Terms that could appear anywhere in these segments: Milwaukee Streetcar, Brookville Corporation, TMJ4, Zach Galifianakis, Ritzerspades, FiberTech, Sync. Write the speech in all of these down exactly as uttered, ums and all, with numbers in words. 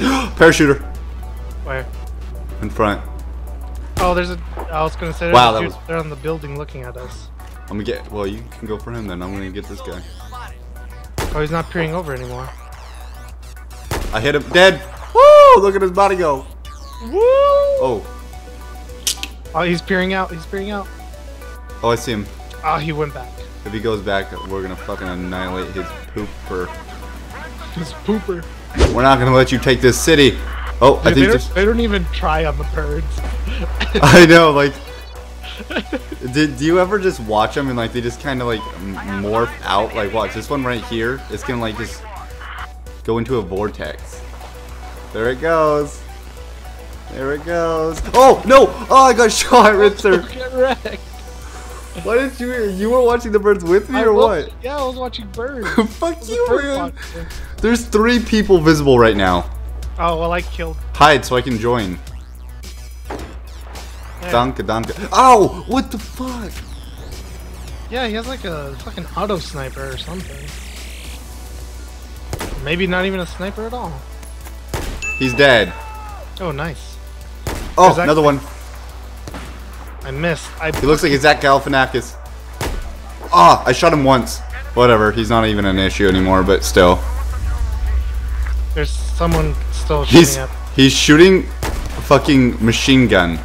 Parachuter. Where? In front. Oh, there's a. I was gonna say. Wow, that was... They're on the building looking at us. I'm gonna get. Well, you can go for him then. I'm gonna get this guy. Oh, he's not peering over anymore. I hit him dead. Woo! Look at his body go. Woo! Oh. Oh, he's peering out. He's peering out. Oh, I see him. Oh, he went back. If he goes back, we're gonna fucking annihilate his pooper. His pooper. We're not gonna let you take this city. Oh, dude, I think they don't, just... they don't even try on the birds. I know, like, did do you ever just watch them and like they just kind of like morph out? Like, watch this one right here. It's gonna like just go into a vortex. There it goes. There it goes. Oh no! Oh, I got shot, Ritzer. Why did you? You were watching the birds with me, or what? Yeah, I was watching birds. Fuck you, man. There's three people visible right now. Oh well, I killed. Hide so I can join. Hey. Danke, danke. Ow! What the fuck? Yeah, he has like a fucking auto sniper or something. Maybe not even a sniper at all. He's dead. Oh, nice. Oh, Zach another one. I missed. I he looks like he's Zach Galifianakis. Ah, oh, I shot him once. Whatever, he's not even an issue anymore, but still. There's someone still shooting he's, up. He's shooting a fucking machine gun.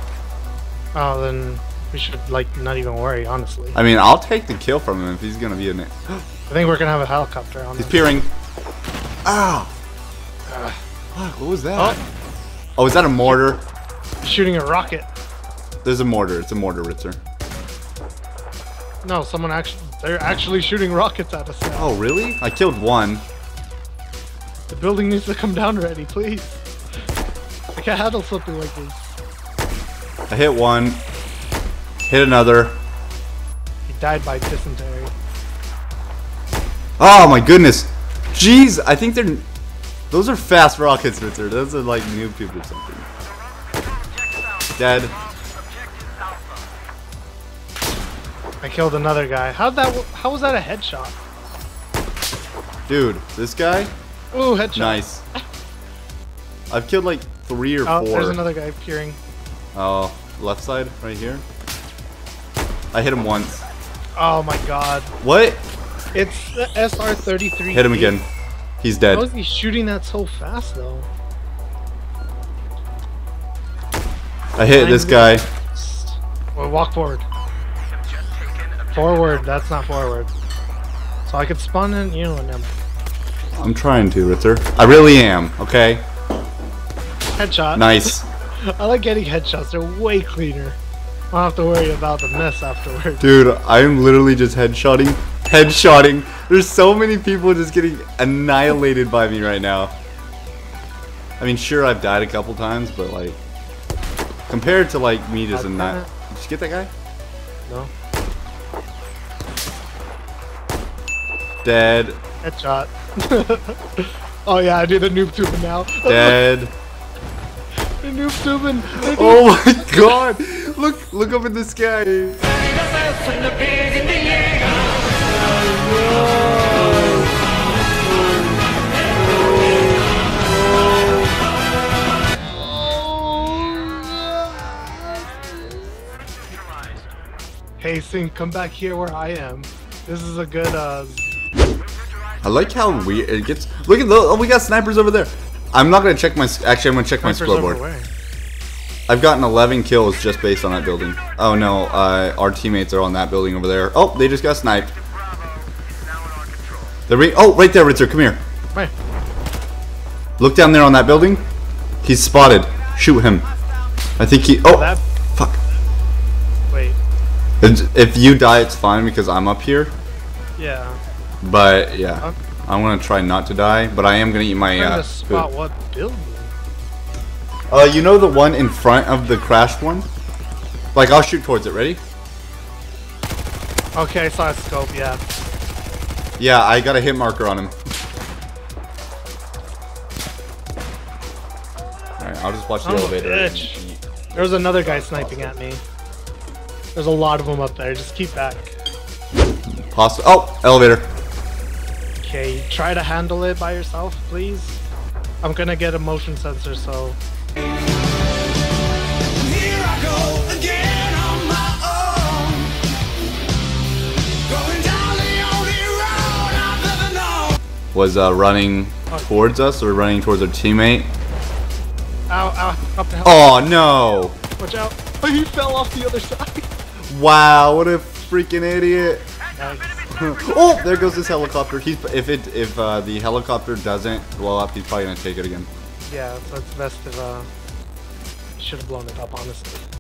Oh, then we should, like, not even worry, honestly. I mean, I'll take the kill from him if he's gonna be in it. I think we're gonna have a helicopter on He's him. peering. Ow! Uh, fuck, what was that? Oh. Oh, is that a mortar? Shooting a rocket. There's a mortar. It's a mortar, Ritzer. No, someone actually—they're actually shooting rockets at us now. Oh, really? I killed one. The building needs to come down already, please. I can't handle something like this. I hit one. Hit another. He died by dysentery. Oh my goodness! Jeez, I think they're. Those are fast rockets, Ritzer. Those are like new people or something. Dead. I killed another guy. How'd that? How was that a headshot? Dude, this guy? Ooh, headshot. Nice. I've killed like three or oh, four. There's another guy peering. Oh, left side, right here. I hit him once. Oh my god. What? It's the S R thirty-three. Hit him again. He's dead. How is he shooting that so fast though? I hit this guy. Well, walk forward. Forward, that's not forward. So I could spawn in you and him. I'm trying to, Ritzer. I really am, okay? Headshot. Nice. I like getting headshots, they're way cleaner. I don't have to worry about the mess afterwards. Dude, I'm literally just headshotting. Headshotting. There's so many people just getting annihilated by me right now. I mean, sure, I've died a couple times, but like... Compared to like me just annihilating... Did you get that guy? No. Dead. Headshot. Oh yeah, I do the noob tubing now. Dead. The noob tubing. Oh my god! Look, look up in the sky. Hey, Sync, come back here where I am. This is a good. uh... I like how weird it gets. Look at the. Oh, we got snipers over there. I'm not gonna check my. Actually, I'm gonna check snipers my scoreboard. I've gotten eleven kills just based on that building. Oh no, uh, our teammates are on that building over there. Oh, they just got sniped. They're re oh, right there, Ritzer. Come here. Where? Look down there on that building. He's spotted. Shoot him. I think he. Oh, that fuck. Wait. If, if you die, it's fine because I'm up here. Yeah. But yeah, okay. I'm gonna try not to die. But I am gonna eat my. Uh, spot food. What building? Uh, you know the one in front of the crashed one? Like I'll shoot towards it. Ready? Okay, I saw a scope. Yeah. Yeah, I got a hit marker on him. All right, I'll just watch the oh, elevator. Bitch. There was another guy sniping at me. There's a lot of them up there. Just keep back. Poss oh, elevator. Okay, try to handle it by yourself, please. I'm gonna get a motion sensor, so... was uh, running towards us or running towards our teammate. Ow, ow, up the hill. Oh, no. Watch out. Oh, you fell off the other side. Wow, what a freaking idiot. Nice. Oh, there goes this helicopter. He's, if it, if uh, the helicopter doesn't blow up, he's probably going to take it again. Yeah, so it's best if, uh, should have blown it up, honestly.